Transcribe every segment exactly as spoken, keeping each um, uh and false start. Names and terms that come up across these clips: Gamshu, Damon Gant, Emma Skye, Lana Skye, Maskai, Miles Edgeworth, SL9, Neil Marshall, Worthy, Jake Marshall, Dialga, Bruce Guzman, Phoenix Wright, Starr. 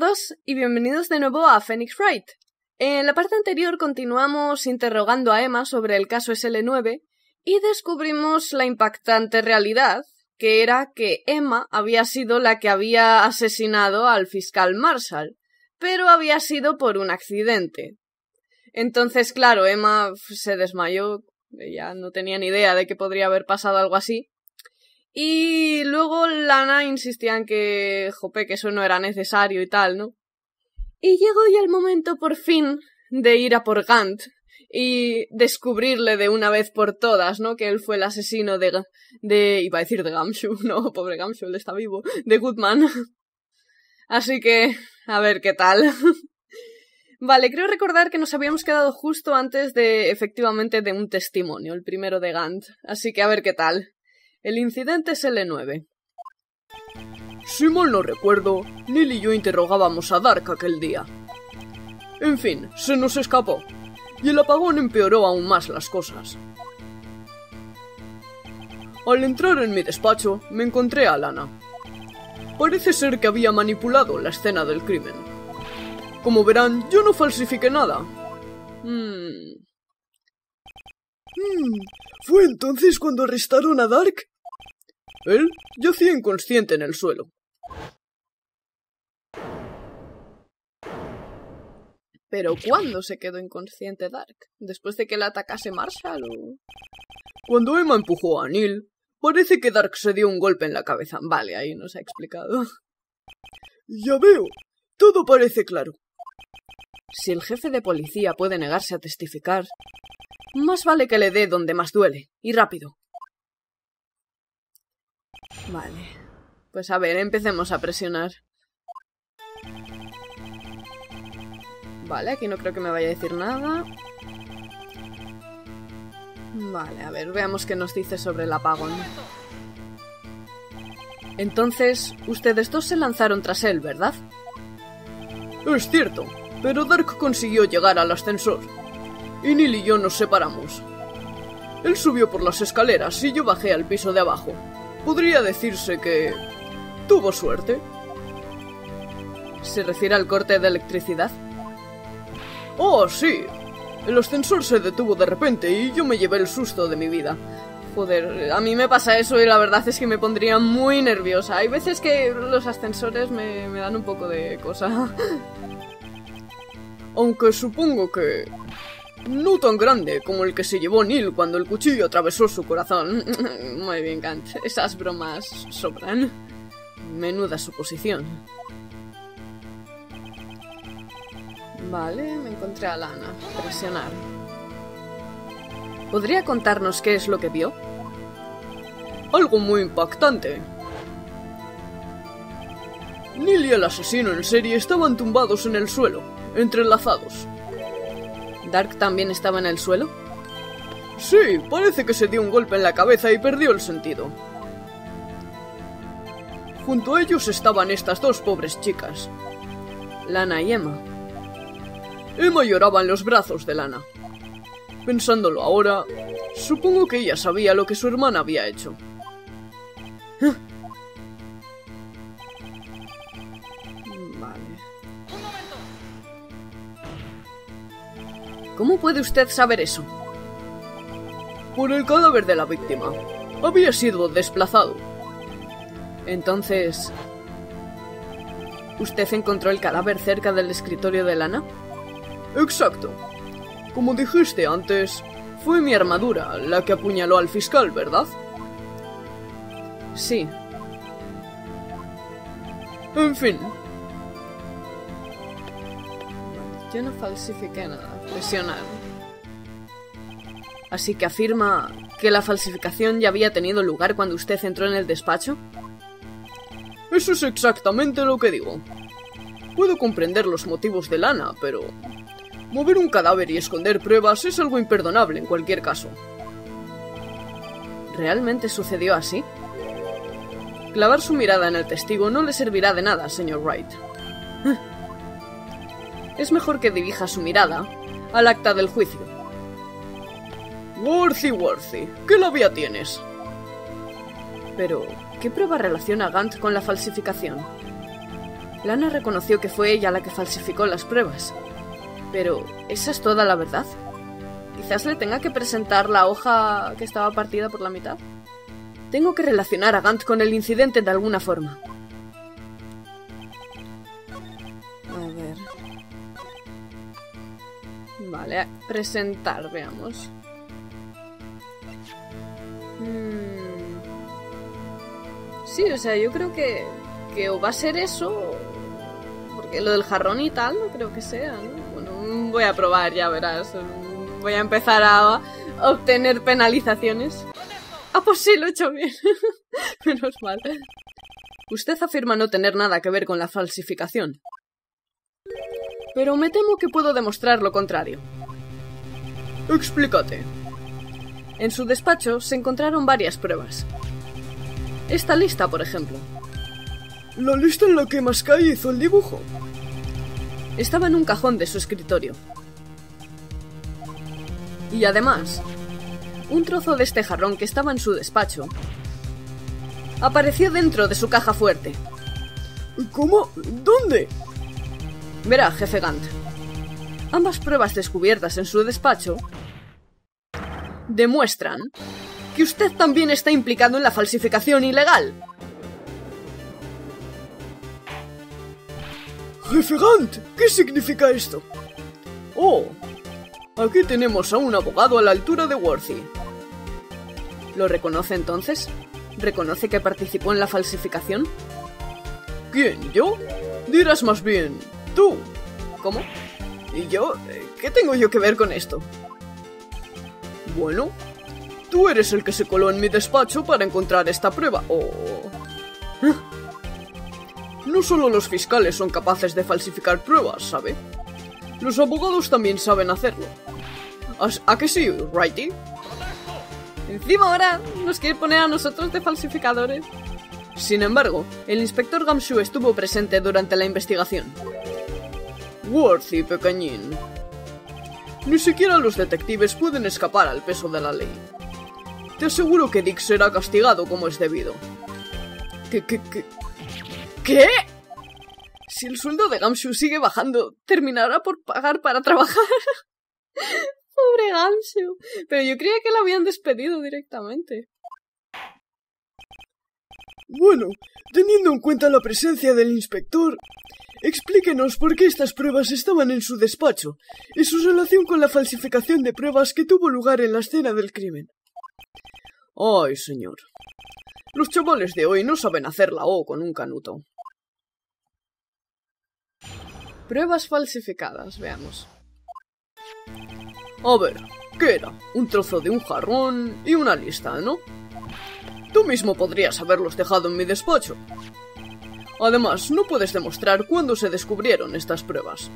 todos y bienvenidos de nuevo a Phoenix Wright. En la parte anterior continuamos interrogando a Emma sobre el caso S L nueve y descubrimos la impactante realidad, que era que Emma había sido la que había asesinado al fiscal Marshall, pero había sido por un accidente. Entonces, claro, Emma se desmayó, ella no tenía ni idea de que podría haber pasado algo así. Y luego Lana insistía en que, jope, que eso no era necesario y tal, ¿no? Y llegó ya el momento, por fin, de ir a por Gant y descubrirle de una vez por todas, ¿no? Que él fue el asesino de... de iba a decir de Gamshu, no, pobre Gamshu, él está vivo, de Goodman. Así que, a ver qué tal. Vale, creo recordar que nos habíamos quedado justo antes de, efectivamente, de un testimonio, el primero de Gant. Así que a ver qué tal. El incidente es S L nueve. Si mal no recuerdo, Neil y yo interrogábamos a Dark aquel día. En fin, se nos escapó, y el apagón empeoró aún más las cosas. Al entrar en mi despacho, me encontré a Lana. Parece ser que había manipulado la escena del crimen. Como verán, yo no falsifiqué nada. Hmm. Hmm. ¿Fue entonces cuando arrestaron a Dark? Él yacía inconsciente en el suelo. ¿Pero cuándo se quedó inconsciente Dark? ¿Después de que la atacase Marshall o...? Cuando Emma empujó a Neil, parece que Dark se dio un golpe en la cabeza. Vale, ahí nos ha explicado. Ya veo, todo parece claro. Si el jefe de policía puede negarse a testificar, más vale que le dé donde más duele, y rápido. Vale, pues a ver, empecemos a presionar. Vale, aquí no creo que me vaya a decir nada. Vale, a ver, veamos qué nos dice sobre el apagón. Entonces, ustedes dos se lanzaron tras él, ¿verdad? Es cierto, pero Dark consiguió llegar al ascensor, y Neil y yo nos separamos. Él subió por las escaleras y yo bajé al piso de abajo. Podría decirse que... tuvo suerte. ¿Se refiere al corte de electricidad? ¡Oh, sí! El ascensor se detuvo de repente y yo me llevé el susto de mi vida. Joder, a mí me pasa eso y la verdad es que me pondría muy nerviosa. Hay veces que los ascensores me, me dan un poco de cosa. Aunque supongo que... no tan grande como el que se llevó Neil cuando el cuchillo atravesó su corazón. Muy bien, Gant. Esas bromas sobran. Menuda suposición. Vale, me encontré a Lana. Presionar. ¿Podría contarnos qué es lo que vio? Algo muy impactante. Neil y el asesino en serie estaban tumbados en el suelo, entrelazados. ¿Dark también estaba en el suelo? Sí, parece que se dio un golpe en la cabeza y perdió el sentido. Junto a ellos estaban estas dos pobres chicas, Lana y Emma. Emma lloraba en los brazos de Lana. Pensándolo ahora, supongo que ella sabía lo que su hermana había hecho. ¿Cómo puede usted saber eso? Por el cadáver de la víctima. Había sido desplazado. Entonces... ¿usted encontró el cadáver cerca del escritorio de Lana? Exacto. Como dijiste antes, fue mi armadura la que apuñaló al fiscal, ¿verdad? Sí. En fin. Yo no falsifiqué nada. Presionar. Así que afirma que la falsificación ya había tenido lugar cuando usted entró en el despacho. Eso es exactamente lo que digo. Puedo comprender los motivos de Lana, pero... mover un cadáver y esconder pruebas es algo imperdonable en cualquier caso. ¿Realmente sucedió así? Clavar su mirada en el testigo no le servirá de nada, señor Wright. Es mejor que dirija su mirada al acta del juicio. Worthy, Worthy, ¿qué labia tienes? Pero, ¿qué prueba relaciona Gant con la falsificación? Lana reconoció que fue ella la que falsificó las pruebas. Pero, ¿esa es toda la verdad? Quizás le tenga que presentar la hoja que estaba partida por la mitad. Tengo que relacionar a Gant con el incidente de alguna forma. A ver... Vale, presentar, veamos. Hmm. Sí, o sea, yo creo que... que o va a ser eso... porque lo del jarrón y tal no creo que sea, ¿no? Bueno, voy a probar, ya verás. Voy a empezar a obtener penalizaciones. Ah, pues sí, lo he hecho bien. Menos mal. Usted afirma no tener nada que ver con la falsificación. Pero me temo que puedo demostrar lo contrario. Explícate. En su despacho se encontraron varias pruebas. Esta lista, por ejemplo. La lista en la que Maskai hizo el dibujo. Estaba en un cajón de su escritorio. Y además, un trozo de este jarrón que estaba en su despacho apareció dentro de su caja fuerte. ¿Cómo? ¿Dónde? Verá, jefe Gant. Ambas pruebas descubiertas en su despacho demuestran que usted también está implicado en la falsificación ilegal. Jefe Gant, ¿qué significa esto? Oh... Aquí tenemos a un abogado a la altura de Worthy. ¿Lo reconoce entonces? ¿Reconoce que participó en la falsificación? ¿Quién? ¿Yo? Dirás más bien, tú. ¿Cómo? ¿Y yo? ¿Qué tengo yo que ver con esto? Bueno, tú eres el que se coló en mi despacho para encontrar esta prueba, o... ¿Eh? No solo los fiscales son capaces de falsificar pruebas, ¿sabe? Los abogados también saben hacerlo. ¿A, a qué sí, Wrighty? Encima ahora nos quiere poner a nosotros de falsificadores. Sin embargo, el inspector Gamshu estuvo presente durante la investigación. Worthy, pequeñín. Ni siquiera los detectives pueden escapar al peso de la ley. Te aseguro que Dick será castigado como es debido. ¿Qué, qué, qué? ¿Qué? Si el sueldo de Gamshu sigue bajando, terminará por pagar para trabajar. Pobre Gamshu. Pero yo creía que la habían despedido directamente. Bueno, teniendo en cuenta la presencia del inspector, explíquenos por qué estas pruebas estaban en su despacho y su relación con la falsificación de pruebas que tuvo lugar en la escena del crimen. Ay, señor. Los chavales de hoy no saben hacer la O con un canuto. Pruebas falsificadas, veamos. A ver, ¿qué era? Un trozo de un jarrón y una lista, ¿no? Tú mismo podrías haberlos dejado en mi despacho. Además, no puedes demostrar cuándo se descubrieron estas pruebas.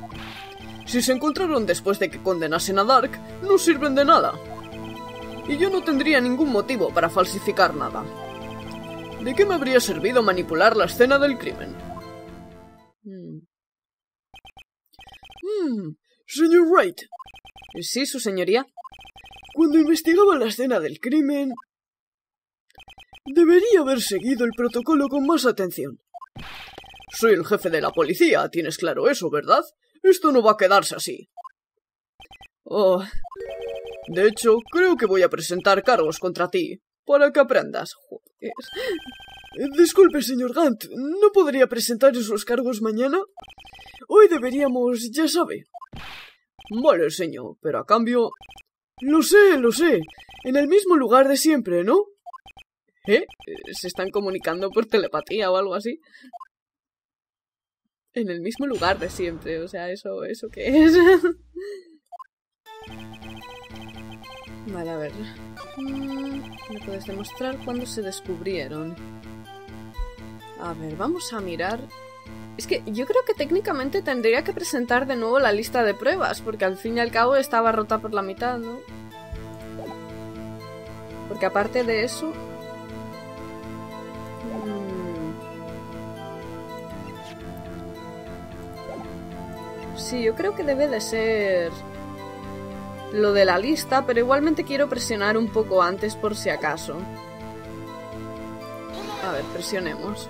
Si se encontraron después de que condenasen a Dark, no sirven de nada. Y yo no tendría ningún motivo para falsificar nada. ¿De qué me habría servido manipular la escena del crimen? Hmm... Hmm, señor Wright. Sí, su señoría. Cuando investigaba la escena del crimen, debería haber seguido el protocolo con más atención. Soy el jefe de la policía, tienes claro eso, ¿verdad? Esto no va a quedarse así. Oh. De hecho, creo que voy a presentar cargos contra ti, para que aprendas. Joder. Disculpe, señor Gant, ¿no podría presentar esos cargos mañana? Hoy deberíamos, ya sabe. Vale, señor, pero a cambio... Lo sé, lo sé. En el mismo lugar de siempre, ¿no? ¿Eh? ¿Se están comunicando por telepatía o algo así? En el mismo lugar de siempre, o sea, ¿eso, eso qué es? Vale, a ver... ¿Me puedes demostrar cuándo se descubrieron? A ver, vamos a mirar... Es que yo creo que técnicamente tendría que presentar de nuevo la lista de pruebas, porque al fin y al cabo estaba rota por la mitad, ¿no? Porque aparte de eso... Hmm... Sí, yo creo que debe de ser... lo de la lista, pero igualmente quiero presionar un poco antes por si acaso. A ver, presionemos.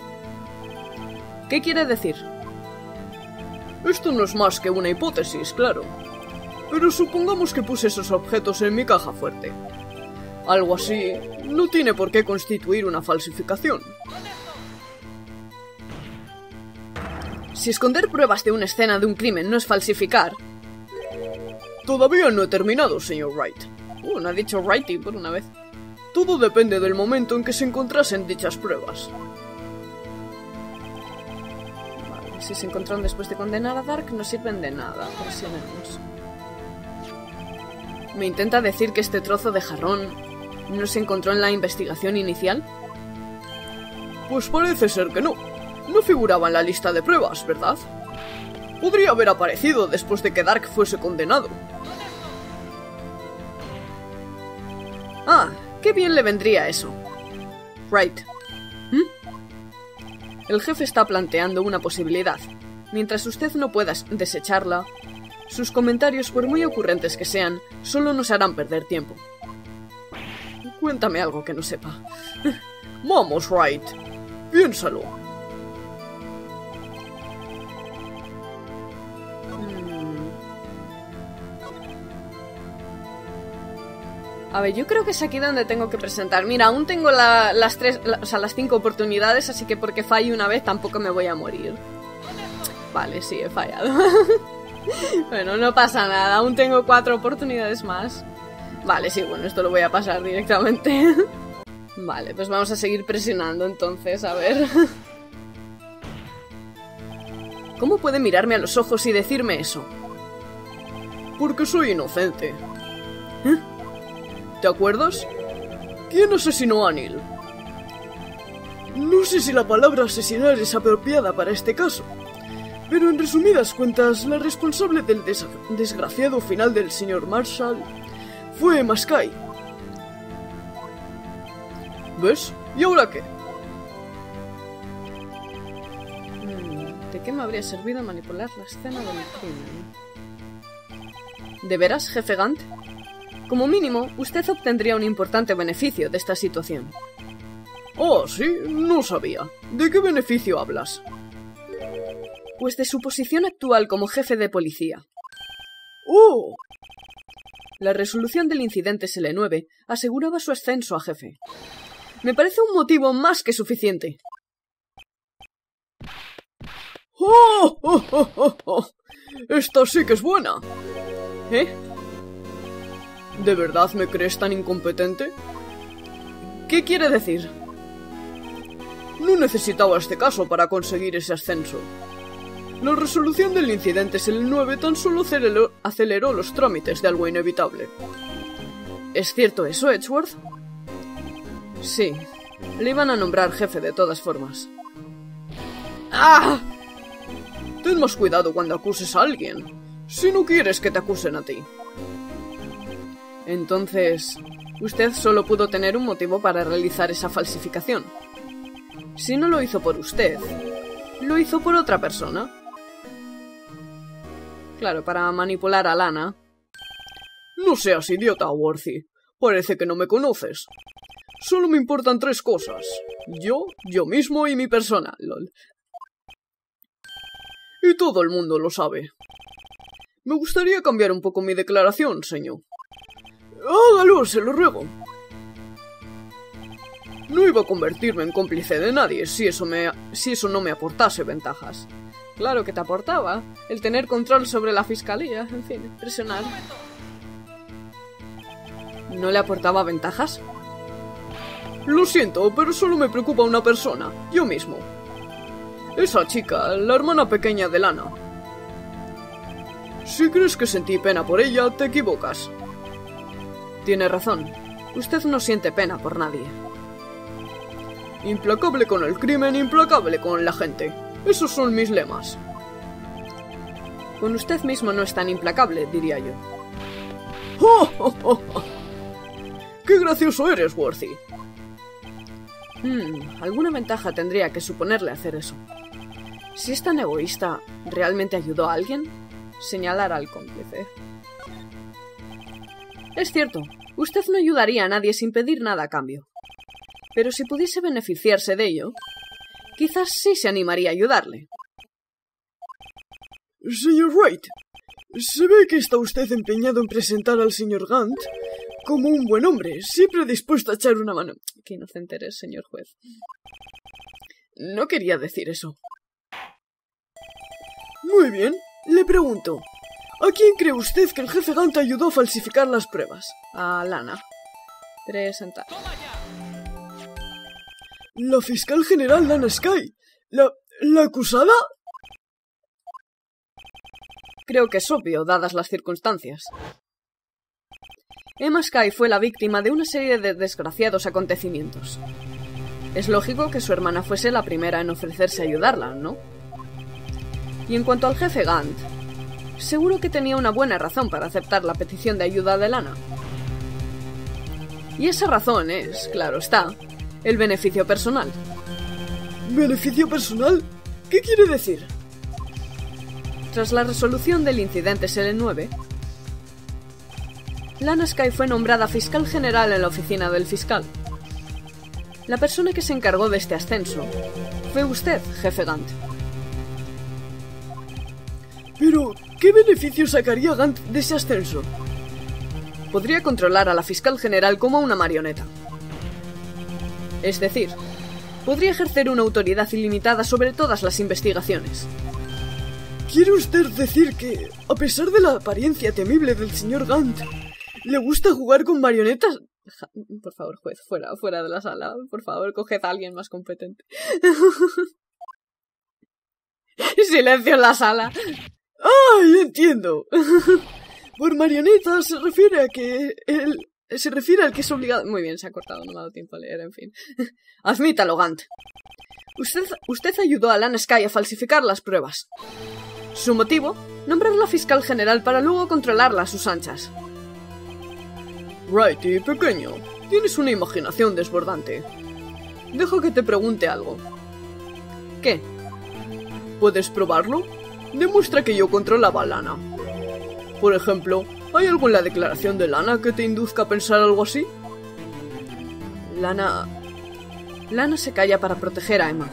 ¿Qué quiere decir? Esto no es más que una hipótesis, claro. Pero supongamos que puse esos objetos en mi caja fuerte. Algo así no tiene por qué constituir una falsificación. Si esconder pruebas de una escena de un crimen no es falsificar... Todavía no he terminado, señor Wright. Uh, no ha dicho Wrighty por una vez. Todo depende del momento en que se encontrasen dichas pruebas. Vale, si se encontraron después de condenar a Dark, no sirven de nada. Presionemos. ¿Me intenta decir que este trozo de jarrón no se encontró en la investigación inicial? Pues parece ser que no. No figuraba en la lista de pruebas, ¿verdad? Podría haber aparecido después de que Dark fuese condenado. Ah, qué bien le vendría eso. Right. ¿Mm? El jefe está planteando una posibilidad. Mientras usted no pueda desecharla, sus comentarios, por muy ocurrentes que sean, solo nos harán perder tiempo. Cuéntame algo que no sepa. Vamos, Wright. Piénsalo. Hmm. A ver, yo creo que es aquí donde tengo que presentar. Mira, aún tengo la, las tres, la, o sea, las cinco oportunidades, así que porque falle una vez tampoco me voy a morir. Vale, sí, he fallado. Bueno, no pasa nada, aún tengo cuatro oportunidades más. Vale, sí, bueno, esto lo voy a pasar directamente. Vale, pues vamos a seguir presionando entonces, a ver. ¿Cómo puede mirarme a los ojos y decirme eso? Porque soy inocente. ¿Eh? ¿Te acuerdas? ¿Quién asesinó a Neil? No sé si la palabra asesinar es apropiada para este caso. Pero en resumidas cuentas, la responsable del desgraciado final del señor Marshall fue Maskai. ¿Ves? ¿Y ahora qué? ¿De qué me habría servido manipular la escena del crimen? ¿De veras, jefe Gant? Como mínimo, usted obtendría un importante beneficio de esta situación. Oh, sí, no sabía. ¿De qué beneficio hablas? Pues de su posición actual como jefe de policía. ¡Oh! La resolución del incidente S L nueve aseguraba su ascenso a jefe. Me parece un motivo más que suficiente. ¡Oh! ¡Oh, oh, oh, oh! ¡Esta sí que es buena! ¿Eh? ¿De verdad me crees tan incompetente? ¿Qué quiere decir? No necesitaba este caso para conseguir ese ascenso. La resolución del incidente S L nueve tan solo aceleró, aceleró los trámites de algo inevitable. ¿Es cierto eso, Edgeworth? Sí. Le iban a nombrar jefe de todas formas. ¡Ah! Ten más cuidado cuando acuses a alguien, si no quieres que te acusen a ti. Entonces, usted solo pudo tener un motivo para realizar esa falsificación. Si no lo hizo por usted, lo hizo por otra persona. Claro, para manipular a Lana. No seas idiota, Worthy. Parece que no me conoces. Solo me importan tres cosas. Yo, yo mismo y mi persona. Lol. Y todo el mundo lo sabe. Me gustaría cambiar un poco mi declaración, señor. Hágalo, se lo ruego. No iba a convertirme en cómplice de nadie si eso, me, si eso no me aportase ventajas. Claro que te aportaba. El tener control sobre la fiscalía, en fin, presionar. ¿No le aportaba ventajas? Lo siento, pero solo me preocupa una persona, yo mismo. Esa chica, la hermana pequeña de Lana. Si crees que sentí pena por ella, te equivocas. Tiene razón. Usted no siente pena por nadie. Implacable con el crimen, implacable con la gente. Esos son mis lemas. Con usted mismo no es tan implacable, diría yo. ¡Oh, oh, oh, oh! ¡Qué gracioso eres, Worthy! Hmm, alguna ventaja tendría que suponerle hacer eso. Si es tan egoísta, ¿realmente ayudó a alguien? Señalar al cómplice. Es cierto, usted no ayudaría a nadie sin pedir nada a cambio. Pero si pudiese beneficiarse de ello, quizás sí se animaría a ayudarle. Señor Wright, se ve que está usted empeñado en presentar al señor Gant como un buen hombre, siempre dispuesto a echar una mano. Qué inocente eres, señor juez. No quería decir eso. Muy bien, le pregunto, ¿a quién cree usted que el jefe Gant ayudó a falsificar las pruebas? A Lana. Presentar. La fiscal general Lana Skye. ¿La, la acusada? Creo que es obvio, dadas las circunstancias. Emma Skye fue la víctima de una serie de desgraciados acontecimientos. Es lógico que su hermana fuese la primera en ofrecerse a ayudarla, ¿no? Y en cuanto al jefe Gant, seguro que tenía una buena razón para aceptar la petición de ayuda de Lana. Y esa razón es, claro está, el beneficio personal. ¿Beneficio personal? ¿Qué quiere decir? Tras la resolución del incidente S L nueve, Lana Skye fue nombrada fiscal general en la oficina del fiscal. La persona que se encargó de este ascenso fue usted, jefe Gant. Pero, ¿qué beneficio sacaría Gant de ese ascenso? Podría controlar a la fiscal general como a una marioneta. Es decir, podría ejercer una autoridad ilimitada sobre todas las investigaciones. ¿Quiere usted decir que, a pesar de la apariencia temible del señor Gant, le gusta jugar con marionetas? Por favor, juez, fuera, fuera de la sala. Por favor, coged a alguien más competente. Silencio en la sala. ¡Ay, entiendo! Por marioneta se refiere a que él... Se refiere al que es obligado... Muy bien, se ha cortado, no me ha dado tiempo a leer, en fin. Admítalo, Gant. Usted, usted ayudó a Lana Skye a falsificar las pruebas. Su motivo, nombrarla fiscal general para luego controlarla a sus anchas. Righty, pequeño, tienes una imaginación desbordante. Deja que te pregunte algo. ¿Qué? ¿Puedes probarlo? Demuestra que yo controlaba a Lana. Por ejemplo, ¿hay algo en la declaración de Lana que te induzca a pensar algo así? Lana... Lana se calla para proteger a Emma.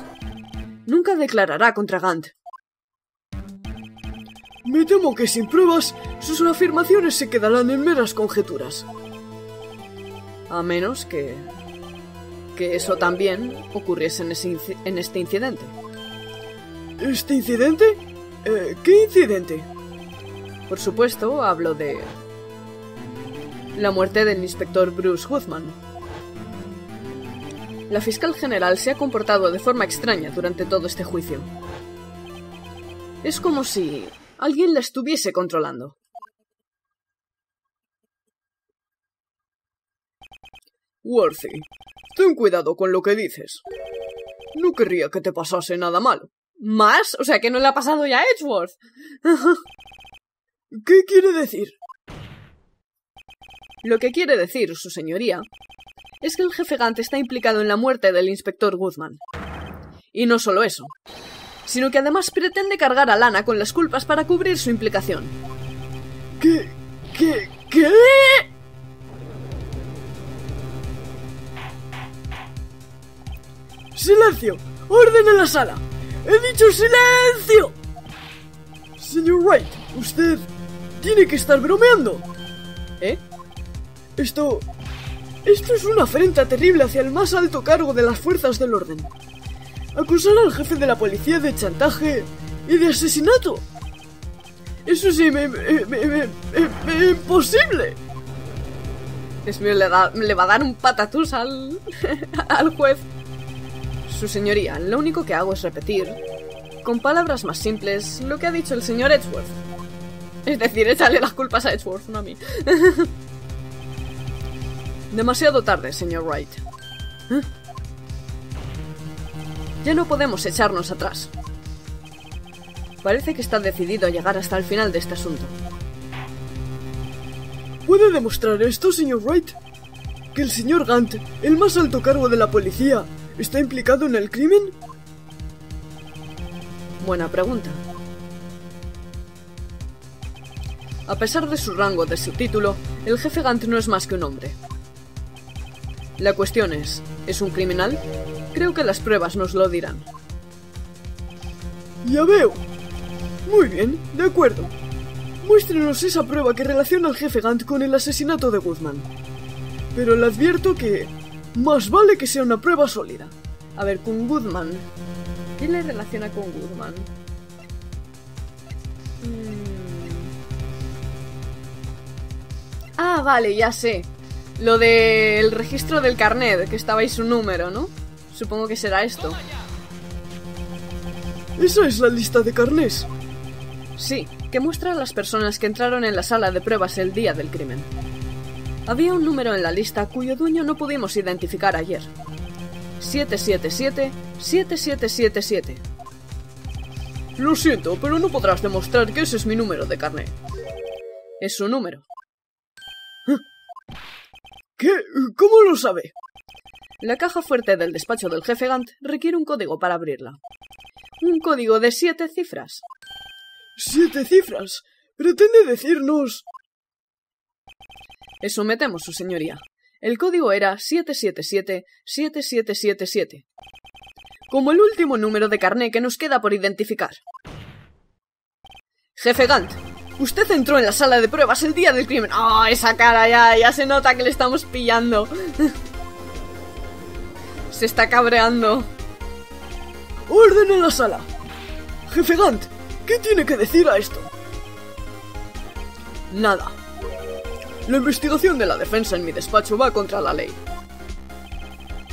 Nunca declarará contra Gant. Me temo que sin pruebas, sus afirmaciones se quedarán en meras conjeturas. A menos que... que eso también ocurriese en, ese en este incidente. ¿Este incidente? Eh, ¿Qué incidente? Por supuesto, hablo de... la muerte del inspector Bruce Guzman. La fiscal general se ha comportado de forma extraña durante todo este juicio. Es como si... alguien la estuviese controlando. Worthy, ten cuidado con lo que dices. No querría que te pasase nada malo. ¿Más? O sea, que no le ha pasado ya a Edgeworth. ¿Qué quiere decir? Lo que quiere decir, su señoría, es que el jefe Gant está implicado en la muerte del inspector Guzman. Y no solo eso, sino que además pretende cargar a Lana con las culpas para cubrir su implicación. ¿Qué? ¿Qué? ¿Qué? ¡Silencio! ¡Orden en la sala! ¡He dicho silencio! Señor Wright, usted tiene que estar bromeando. ¿Eh? Esto... Esto es una afrenta terrible hacia el más alto cargo de las fuerzas del orden. Acusar al jefe de la policía de chantaje y de asesinato. Eso sí, me, me, me, me, me, imposible. Es mío, le, da, le va a dar un patatús al, al juez. Su señoría, lo único que hago es repetir, con palabras más simples, lo que ha dicho el señor Edgeworth. Es decir, échale las culpas a Edgeworth, no a mí. Demasiado tarde, señor Wright. ¿Eh? Ya no podemos echarnos atrás. Parece que está decidido a llegar hasta el final de este asunto. ¿Puede demostrar esto, señor Wright? ¿Que el señor Gant, el más alto cargo de la policía, está implicado en el crimen? Buena pregunta. A pesar de su rango de su título, el jefe Gant no es más que un hombre. La cuestión es, ¿es un criminal? Creo que las pruebas nos lo dirán. Ya veo. Muy bien, de acuerdo. Muéstrenos esa prueba que relaciona al jefe Gant con el asesinato de Guzmán. Pero le advierto que más vale que sea una prueba sólida. A ver, con Guzmán. ¿Qué le relaciona con Guzmán? Mm. Ah, vale, ya sé. Lo del registro del carnet, que estaba ahí su número, ¿no? Supongo que será esto. ¿Esa es la lista de carnés? Sí, que muestra a las personas que entraron en la sala de pruebas el día del crimen. Había un número en la lista cuyo dueño no pudimos identificar ayer. siete siete siete siete siete siete siete. Lo siento, pero no podrás demostrar que ese es mi número de carné. Es su número. ¿Qué? ¿Cómo lo sabe? La caja fuerte del despacho del jefe Gant requiere un código para abrirla. Un código de siete cifras. ¿Siete cifras? ¿Pretende decirnos...? Eso me temo, su señoría. El código era siete siete siete siete siete siete siete. Como el último número de carné que nos queda por identificar. Jefe Gant, usted entró en la sala de pruebas el día del crimen. ¡Ah, esa cara! Ya, ya se nota que le estamos pillando. Se está cabreando. ¡Orden en la sala! Jefe Gant, ¿qué tiene que decir a esto? Nada. La investigación de la defensa en mi despacho va contra la ley.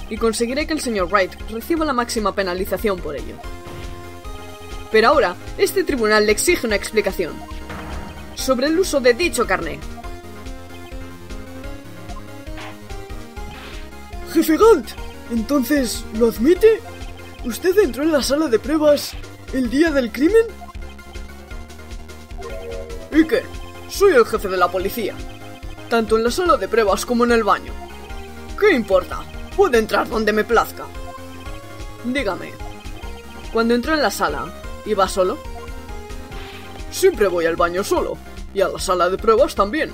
Y conseguiré que el señor Wright reciba la máxima penalización por ello. Pero ahora, este tribunal le exige una explicación sobre el uso de dicho carné. Jefe Gant, ¿entonces lo admite? ¿Usted entró en la sala de pruebas el día del crimen? ¿Y qué? Soy el jefe de la policía. Tanto en la sala de pruebas como en el baño. ¿Qué importa? Puedo entrar donde me plazca. Dígame, cuando entró en la sala, ¿iba solo? Siempre voy al baño solo, y a la sala de pruebas también.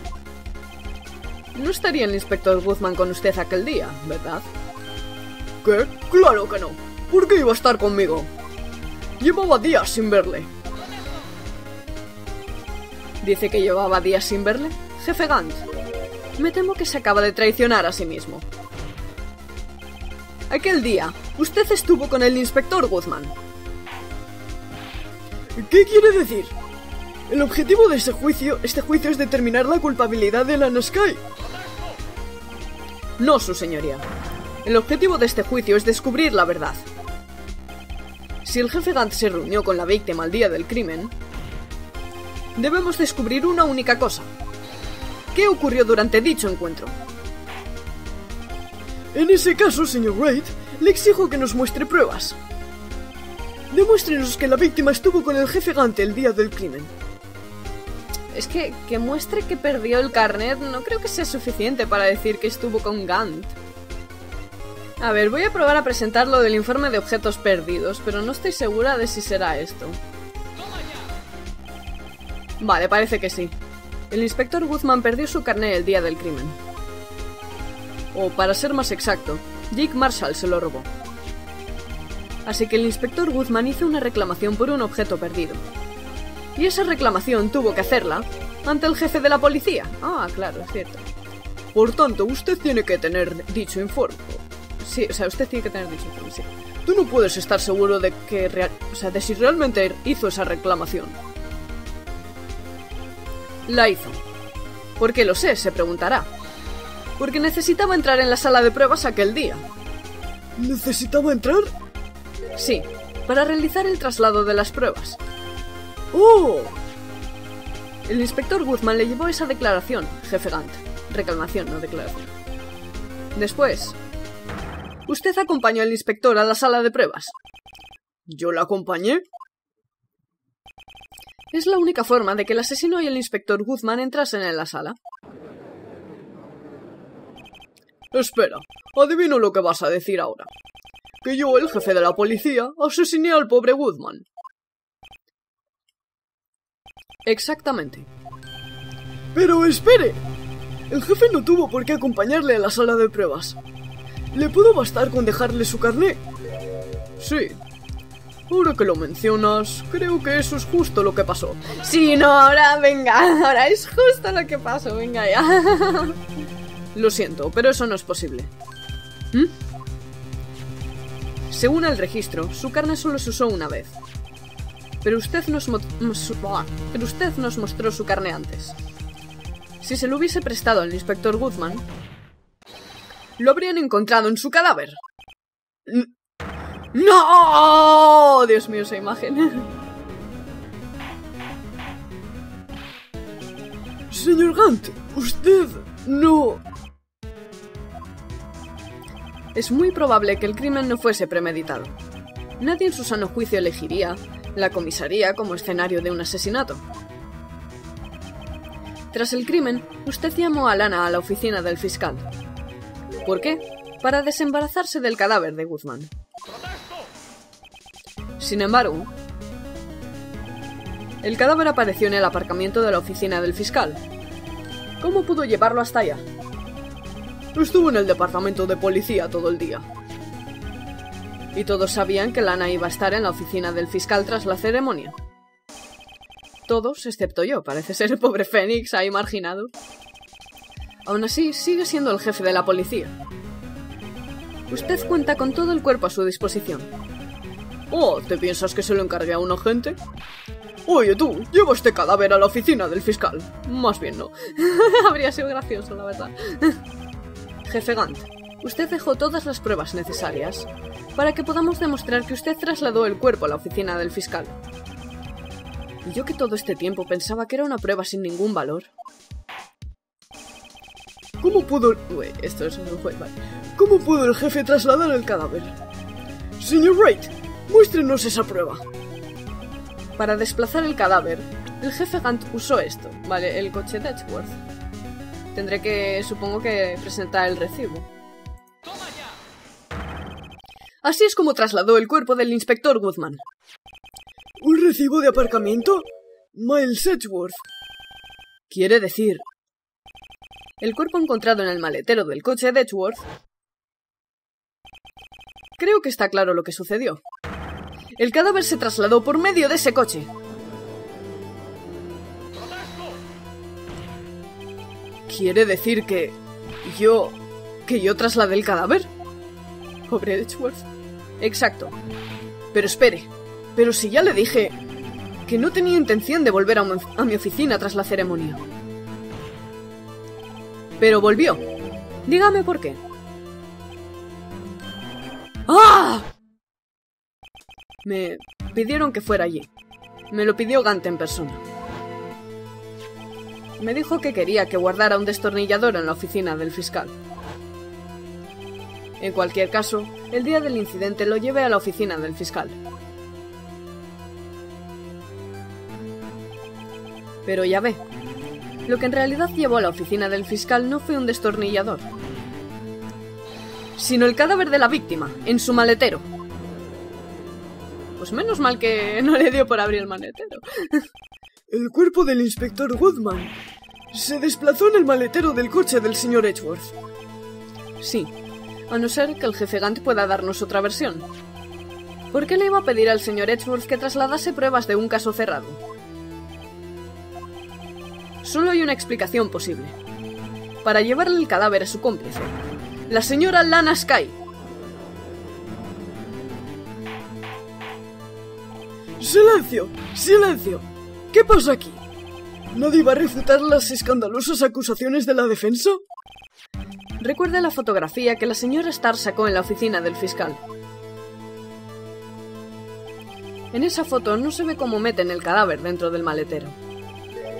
No estaría el inspector Guzmán con usted aquel día, ¿verdad? ¿Qué? ¡Claro que no! ¿Por qué iba a estar conmigo? Llevaba días sin verle. ¿Dice que llevaba días sin verle? Jefe Gant, me temo que se acaba de traicionar a sí mismo. Aquel día, usted estuvo con el inspector Guzmán. ¿Qué quiere decir? El objetivo de este juicio, este juicio es determinar la culpabilidad de Lana Skye. No, su señoría. El objetivo de este juicio es descubrir la verdad. Si el jefe Gant se reunió con la víctima al día del crimen, debemos descubrir una única cosa. ¿Qué ocurrió durante dicho encuentro? En ese caso, señor Wright, le exijo que nos muestre pruebas. Demuéstrenos que la víctima estuvo con el jefe Gant el día del crimen. Es que, que muestre que perdió el carnet no creo que sea suficiente para decir que estuvo con Gant. A ver, voy a probar a presentar lo del informe de objetos perdidos, pero no estoy segura de si será esto. Vale, parece que sí. El inspector Guzmán perdió su carné el día del crimen. O, para ser más exacto, Jake Marshall se lo robó. Así que el inspector Guzmán hizo una reclamación por un objeto perdido. Y esa reclamación tuvo que hacerla ante el jefe de la policía. Ah, claro, es cierto. Por tanto, usted tiene que tener dicho informe. Sí, o sea, usted tiene que tener dicho informe, sí. Tú no puedes estar seguro de que real... o sea, de si realmente hizo esa reclamación. La hizo. ¿Por qué lo sé? Se preguntará. Porque necesitaba entrar en la sala de pruebas aquel día. ¿Necesitaba entrar? Sí, para realizar el traslado de las pruebas. ¡Oh! El inspector Guzmán le llevó esa declaración, jefe Gant. Reclamación, no declaración. Después, usted acompañó al inspector a la sala de pruebas. ¿Yo la acompañé? Es la única forma de que el asesino y el inspector Guzmán entrasen en la sala. Espera, adivino lo que vas a decir ahora. Que yo, el jefe de la policía, asesiné al pobre Guzmán. Exactamente. Pero espere, el jefe no tuvo por qué acompañarle a la sala de pruebas. Le pudo bastar con dejarle su carné. Sí. Ahora que lo mencionas, creo que eso es justo lo que pasó. Sí, no, ahora, venga, ahora es justo lo que pasó, venga ya. Lo siento, pero eso no es posible. ¿Mm? Según el registro, su carne solo se usó una vez. Pero usted nos, mo- pero usted nos mostró su carne antes. Si se lo hubiese prestado al inspector Goodman, lo habrían encontrado en su cadáver. ¡No! Dios mío, esa imagen. Señor Gant, usted no... Es muy probable que el crimen no fuese premeditado. Nadie en su sano juicio elegiría la comisaría como escenario de un asesinato. Tras el crimen, usted llamó a Lana a la oficina del fiscal. ¿Por qué? Para desembarazarse del cadáver de Guzmán. Sin embargo, el cadáver apareció en el aparcamiento de la oficina del fiscal. ¿Cómo pudo llevarlo hasta allá? Estuvo en el departamento de policía todo el día. Y todos sabían que Lana iba a estar en la oficina del fiscal tras la ceremonia. Todos, excepto yo, parece ser el pobre Fénix ahí marginado. Aún así, sigue siendo el jefe de la policía. Usted cuenta con todo el cuerpo a su disposición. Oh, ¿te piensas que se lo encargué a un agente? Oye tú, lleva este cadáver a la oficina del fiscal. Más bien no. Habría sido gracioso, la verdad. Jefe Gant, usted dejó todas las pruebas necesarias para que podamos demostrar que usted trasladó el cuerpo a la oficina del fiscal. Y yo que todo este tiempo pensaba que era una prueba sin ningún valor. ¿Cómo pudo el... Uy, esto es un juego, vale. ¿Cómo pudo el jefe trasladar el cadáver? Señor Wright, muéstrenos esa prueba. Para desplazar el cadáver, el jefe Gant usó esto, vale, el coche de Edgeworth. Tendré que, supongo que, presentar el recibo. ¡Toma ya! Así es como trasladó el cuerpo del inspector Goodman. ¿Un recibo de aparcamiento? Miles Edgeworth. Quiere decir... El cuerpo encontrado en el maletero del coche de Edgeworth... Creo que está claro lo que sucedió. El cadáver se trasladó por medio de ese coche. ¿Quiere decir que... yo... que yo trasladé el cadáver? Pobre Edgeworth. Exacto. Pero espere... Pero si ya le dije que no tenía intención de volver a mi oficina tras la ceremonia. Pero volvió. Dígame por qué. ¡Ah! Me pidieron que fuera allí. Me lo pidió Gant en persona. Me dijo que quería que guardara un destornillador en la oficina del fiscal. En cualquier caso, el día del incidente lo llevé a la oficina del fiscal. Pero ya ve, lo que en realidad llevó a la oficina del fiscal no fue un destornillador, sino el cadáver de la víctima, en su maletero. Pues menos mal que no le dio por abrir el maletero. El cuerpo del inspector Goodman se desplazó en el maletero del coche del señor Edgeworth. Sí, a no ser que el jefe Gant pueda darnos otra versión. ¿Por qué le iba a pedir al señor Edgeworth que trasladase pruebas de un caso cerrado? Solo hay una explicación posible. Para llevarle el cadáver a su cómplice, la señora Lana Skye. ¡Silencio! ¡Silencio! ¿Qué pasa aquí? ¿Nadie va a refutar las escandalosas acusaciones de la defensa? Recuerda la fotografía que la señora Starr sacó en la oficina del fiscal. En esa foto no se ve cómo meten el cadáver dentro del maletero.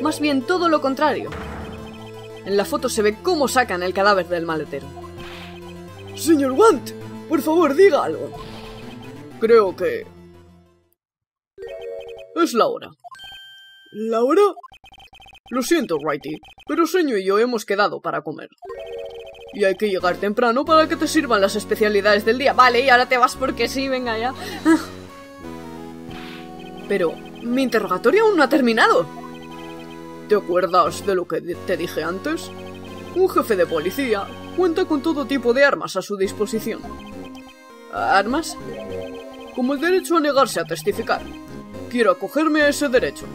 Más bien todo lo contrario. En la foto se ve cómo sacan el cadáver del maletero. Señor Gant, por favor, diga algo. Creo que... es la hora. ¿La hora? Lo siento, Wrighty, pero Señor y yo hemos quedado para comer. Y hay que llegar temprano para que te sirvan las especialidades del día. Vale, y ahora te vas porque sí, venga ya. Pero mi interrogatorio aún no ha terminado. ¿Te acuerdas de lo que te dije antes? Un jefe de policía cuenta con todo tipo de armas a su disposición. ¿Armas? como el derecho a negarse a testificar. Quiero acogerme a ese derecho.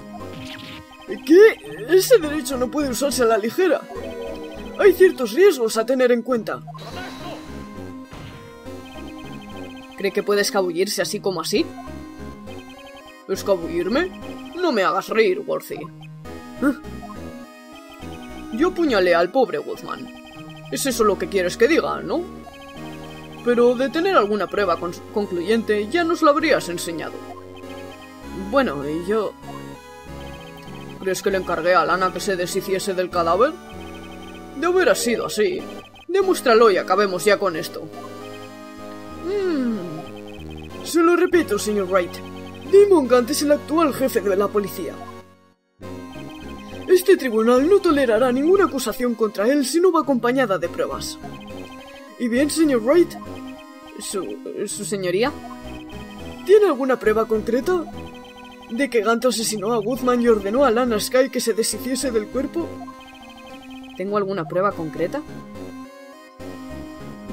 ¿Qué? Ese derecho no puede usarse a la ligera. Hay ciertos riesgos a tener en cuenta. ¿Cree que puede escabullirse así como así? ¿Escabullirme? No me hagas reír, Worthy. ¿Eh? Yo apuñalé al pobre Guzmán. Es eso lo que quieres que diga, ¿no? Pero de tener alguna prueba concluyente ya nos la habrías enseñado. Bueno, y yo... ¿Crees que le encargué a Lana que se deshiciese del cadáver? De haber sido así, demuéstralo y acabemos ya con esto. Mm. Se lo repito, señor Wright. Damon Gant es el actual jefe de la policía. Este tribunal no tolerará ninguna acusación contra él si no va acompañada de pruebas. ¿Y bien, señor Wright? ¿Su, su señoría? ¿Tiene alguna prueba concreta? ¿De que Gant asesinó a Guzmán y ordenó a Lana Skye que se deshiciese del cuerpo? ¿Tengo alguna prueba concreta?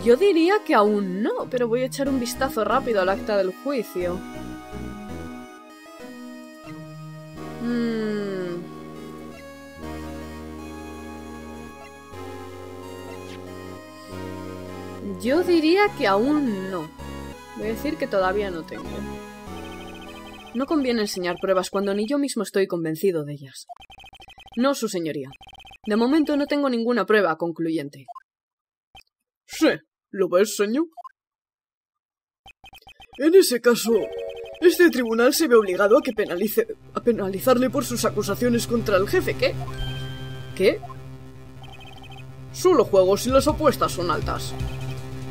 Yo diría que aún no, pero voy a echar un vistazo rápido al acta del juicio. Mmm... Yo diría que aún no. Voy a decir que todavía no tengo. No conviene enseñar pruebas cuando ni yo mismo estoy convencido de ellas. No, su señoría. De momento no tengo ninguna prueba concluyente. Sí, ¿lo ves, señor? En ese caso, este tribunal se ve obligado a que penalice... a penalizarle por sus acusaciones contra el jefe, ¿qué? ¿Qué? Solo juego si las apuestas son altas.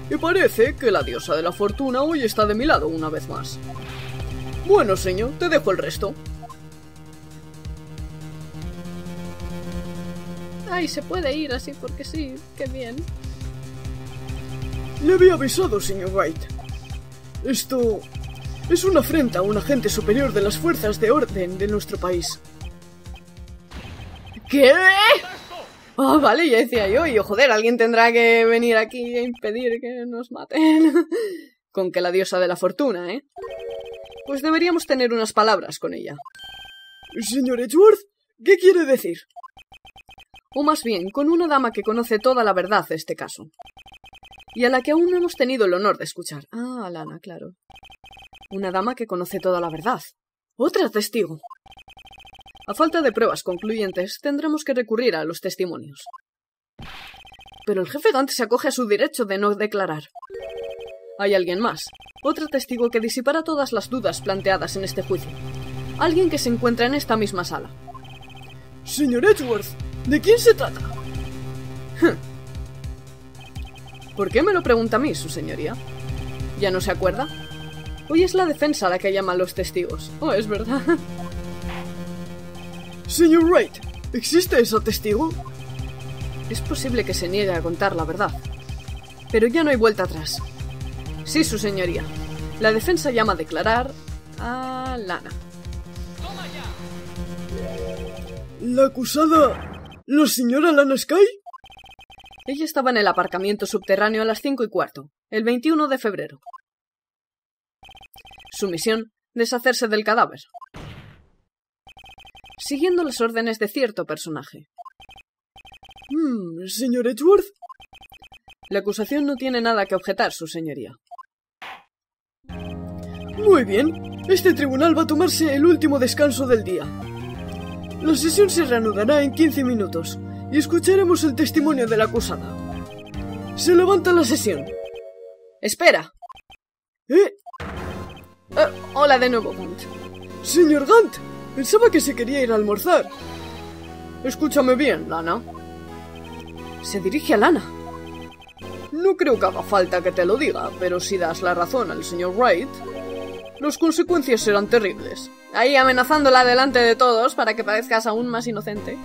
Y parece que la diosa de la fortuna hoy está de mi lado una vez más. Bueno, señor, te dejo el resto. Ay, se puede ir así porque sí, qué bien. Le había avisado, señor Wright. Esto es una afrenta a un agente superior de las fuerzas de orden de nuestro país. ¿Qué? Ah, oh, vale, ya decía yo, y joder, alguien tendrá que venir aquí a impedir que nos maten. Con que la diosa de la fortuna, ¿eh? Pues deberíamos tener unas palabras con ella. Señor Edgeworth, ¿qué quiere decir? O más bien, con una dama que conoce toda la verdad de este caso. Y a la que aún no hemos tenido el honor de escuchar. Ah, Lana, claro. Una dama que conoce toda la verdad. Otra testigo. A falta de pruebas concluyentes, tendremos que recurrir a los testimonios. Pero el jefe Gant se acoge a su derecho de no declarar. Hay alguien más, otro testigo que disipará todas las dudas planteadas en este juicio. Alguien que se encuentra en esta misma sala. Señor Edgeworth, ¿de quién se trata? ¿Por qué me lo pregunta a mí, su señoría? ¿Ya no se acuerda? Hoy es la defensa la que llaman los testigos. Oh, es verdad. Señor Wright, ¿existe ese testigo? Es posible que se niegue a contar la verdad, pero ya no hay vuelta atrás. Sí, su señoría. La defensa llama a declarar a Lana. ¡Toma ya! ¿La acusada, la señora Lana Skye? Ella estaba en el aparcamiento subterráneo a las cinco y cuarto, el veintiuno de febrero. Su misión, deshacerse del cadáver. Siguiendo las órdenes de cierto personaje. Mm, ¿Señor Edgeworth? La acusación no tiene nada que objetar, su señoría. Muy bien. Este tribunal va a tomarse el último descanso del día. La sesión se reanudará en quince minutos y escucharemos el testimonio de la acusada. Se levanta la sesión. Espera. ¿Eh? Eh, hola de nuevo, Gant. Señor Gant. Pensaba que se quería ir a almorzar. Escúchame bien, Lana. Se dirige a Lana. No creo que haga falta que te lo diga, pero si das la razón al señor Wright, las consecuencias serán terribles. Ahí amenazándola delante de todos para que parezcas aún más inocente.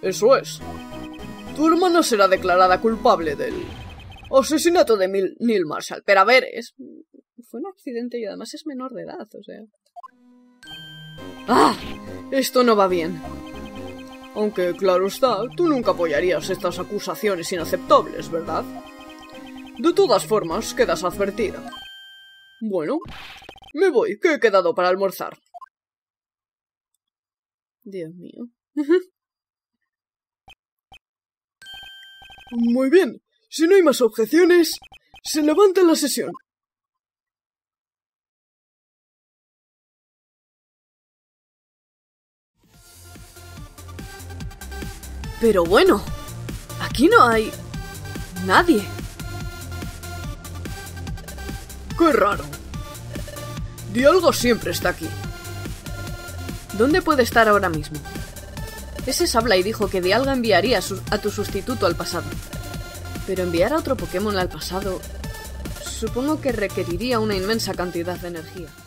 Eso es. Tu hermana será declarada culpable del asesinato de Neil Marshall. Pero a ver, es... fue un accidente y además es menor de edad, o sea... ¡Ah! Esto no va bien. Aunque, claro está, tú nunca apoyarías estas acusaciones inaceptables, ¿verdad? De todas formas, quedas advertida. Bueno, me voy, que he quedado para almorzar. Dios mío. Muy bien, si no hay más objeciones, se levanta la sesión. Pero bueno, aquí no hay... nadie. ¡Qué raro! Dialga siempre está aquí. ¿Dónde puede estar ahora mismo? Ese Sabla y dijo que Dialga enviaría a tu sustituto al pasado. Pero enviar a otro Pokémon al pasado... supongo que requeriría una inmensa cantidad de energía.